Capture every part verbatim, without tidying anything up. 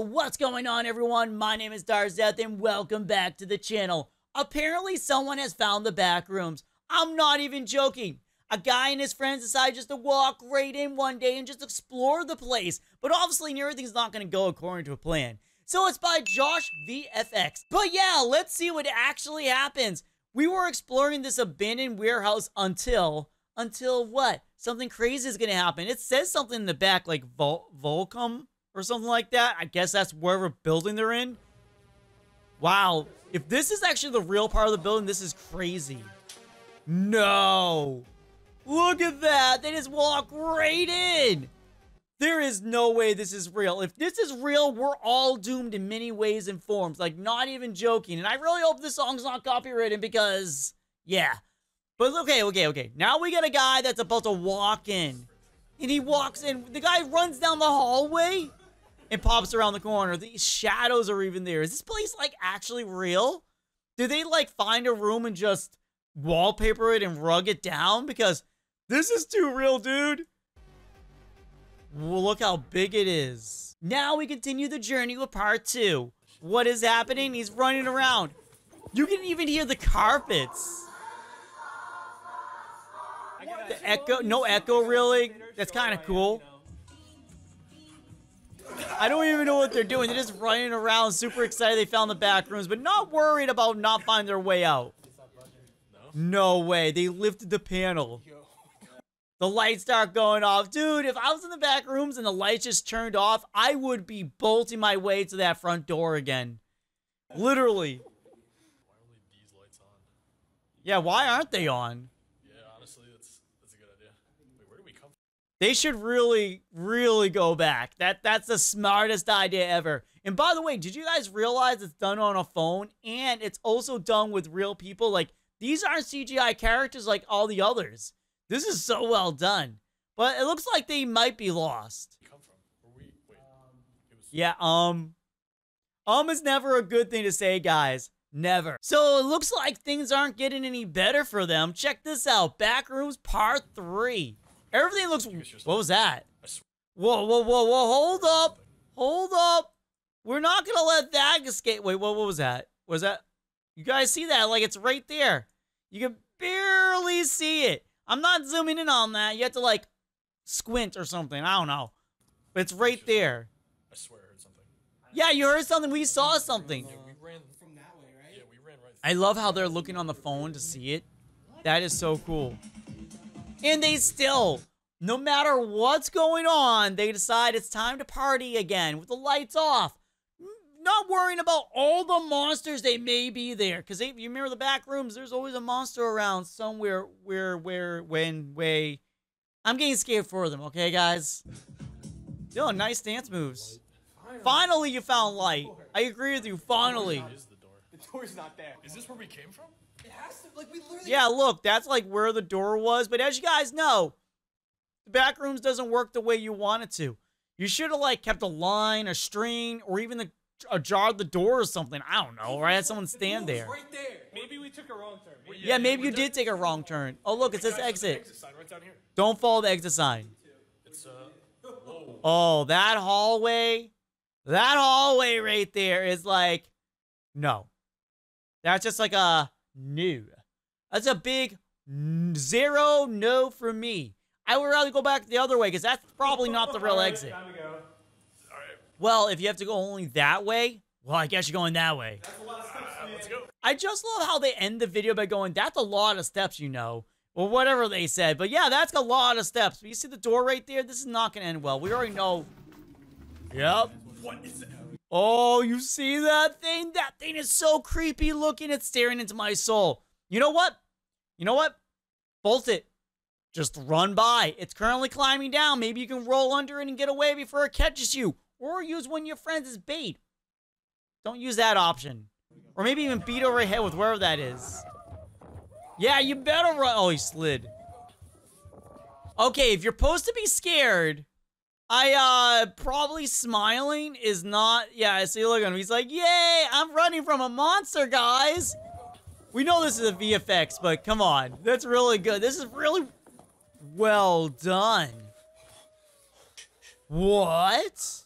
what's going on, everyone? My name is Darzeth, and welcome back to the channel. Apparently, someone has found the back rooms. I'm not even joking. A guy and his friends decided just to walk right in one day and just explore the place. But obviously, everything's not going to go according to a plan. So it's by Josh V F X. But yeah, let's see what actually happens. We were exploring this abandoned warehouse until... Until what? Something crazy is going to happen. It says something in the back, like Vol Volcom or something like that. I guess that's wherever building they're in. Wow. If this is actually the real part of the building, this is crazy. No. Look at that. They just walk right in. There is no way this is real. If this is real, we're all doomed in many ways and forms. Like, not even joking. And I really hope this song's not copyrighted because, yeah. But okay, okay, okay. Now we got a guy that's about to walk in. And he walks in. The guy runs down the hallway and pops around the corner. The shadows are even there. Is this place, like, actually real? Do they, like, find a room and just wallpaper it and rug it down? Because this is too real, dude. Well, look how big it is. Now we continue the journey with part two. What is happening? He's running around. You can even hear the carpets. The echo, no echo really. That's kind of cool. I don't even know what they're doing. They're just running around, super excited they found the back rooms, but not worried about not finding their way out. No way. They lifted the panel. The lights start going off. Dude, if I was in the back rooms and the lights just turned off, I would be bolting my way to that front door again. Literally. Why are these lights on? Yeah, why aren't they on? They should really, really go back. That That's the smartest idea ever. And by the way, did you guys realize it's done on a phone? And it's also done with real people. Like, these aren't C G I characters like all the others. This is so well done. But it looks like they might be lost. Come from? Where we, wait. It was yeah, um... Um is never a good thing to say, guys. Never. So it looks like things aren't getting any better for them. Check this out. Backrooms Part three. Everything looks... What was that? Whoa, whoa, whoa, whoa. Hold up. Hold up. We're not going to let that escape. Wait, what, what was that? Was that... You guys see that? Like, it's right there. You can barely see it. I'm not zooming in on that. You have to, like, squint or something. I don't know. But it's right there. I swear I heard something. Yeah, you heard something. We saw something. Yeah, we ran from that way, right? Yeah, we ran right through. I love how they're looking on the phone to see it. That is so cool. And they still, no matter what's going on, they decide it's time to party again with the lights off. Not worrying about all the monsters they may be there. Because if you remember the back rooms, there's always a monster around somewhere, where, where, when, way. I'm getting scared for them, okay, guys? Yo, nice dance moves. Finally, Finally you found light. I agree with you. Finally. Is the door? The door's not there. Is this where we came from? It has to, like, we literally yeah, look, that's like where the door was. But as you guys know, the back rooms doesn't work the way you want it to. You should have, like, kept a line, a string, or even the, a jar of the door or something. I don't know, or I had someone stand there. Right there. Maybe we took a wrong turn. Maybe. Yeah, maybe you did take a wrong turn. Oh, look, it says exit. Don't follow the exit sign. It's, uh, whoa. Oh, that hallway. That hallway right there is like, no. That's just like a... No. That's a big zero no for me. I would rather go back the other way because that's probably not the real right, exit. Time to go. All right. Well, if you have to go only that way, well, I guess you're going that way. That's a lot of steps, uh, let's go. I just love how they end the video by going, that's a lot of steps, you know. Or whatever they said. But yeah, that's a lot of steps. But you see the door right there? This is not going to end well. We already know. Yep. What is that? Oh, you see that thing? That thing is so creepy looking. It's staring into my soul. You know what? You know what? Bolt it. Just run by. It's currently climbing down. Maybe you can roll under it and get away before it catches you. Or use one of your friends as bait. Don't use that option. Or maybe even beat over your head with wherever that is. Yeah, you better run. Oh, he slid. Okay, if you're supposed to be scared... I, uh, probably smiling is not... Yeah, I see, look at him. He's like, yay, I'm running from a monster, guys. We know this is a V F X, but come on. That's really good. This is really well done. What?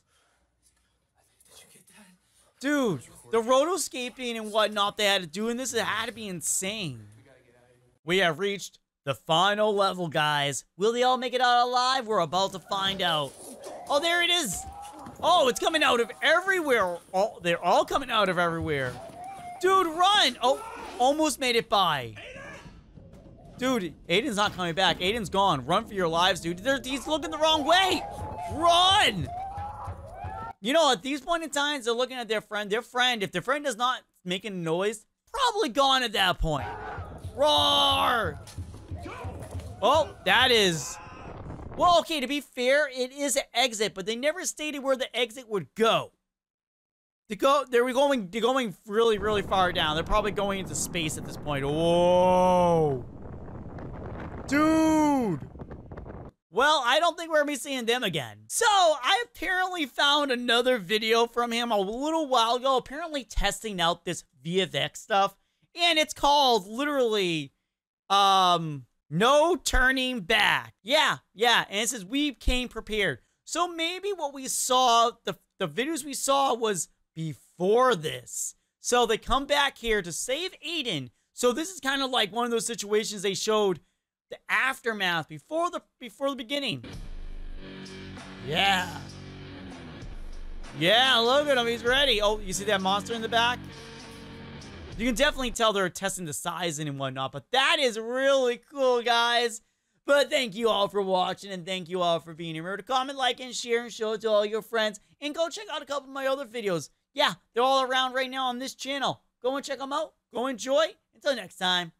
Dude, the rotoscaping and whatnot they had to do in this, it had to be insane. We have reached the final level, guys. Will they all make it out alive? We're about to find out. Oh, there it is. Oh, it's coming out of everywhere. Oh, they're all coming out of everywhere. Dude, run. Oh, almost made it by. Dude, Aiden's not coming back. Aiden's gone. Run for your lives, dude. They're, he's looking the wrong way. Run. You know, at these point in time, they're looking at their friend. Their friend, if their friend is not making a noise, probably gone at that point. Roar! Oh, that is... Well, okay, to be fair, it is an exit, but they never stated where the exit would go. They go, they're going, they're going really, really far down. They're probably going into space at this point. Whoa! Dude! Well, I don't think we're going to be seeing them again. So, I apparently found another video from him a little while ago, apparently testing out this V F X stuff. And it's called, literally, um, No Turning Back. Yeah, yeah, and it says, we came prepared. So maybe what we saw, the, the videos we saw was before this. So they come back here to save Aiden. So this is kind of like one of those situations they showed the aftermath before the before the beginning. Yeah. Yeah, look at him. He's ready. Oh, you see that monster in the back? You can definitely tell they're testing the size and whatnot, but that is really cool, guys. But thank you all for watching, and thank you all for being here. Remember to comment, like, and share, and show it to all your friends. And go check out a couple of my other videos. Yeah, they're all around right now on this channel. Go and check them out. Go enjoy. Until next time.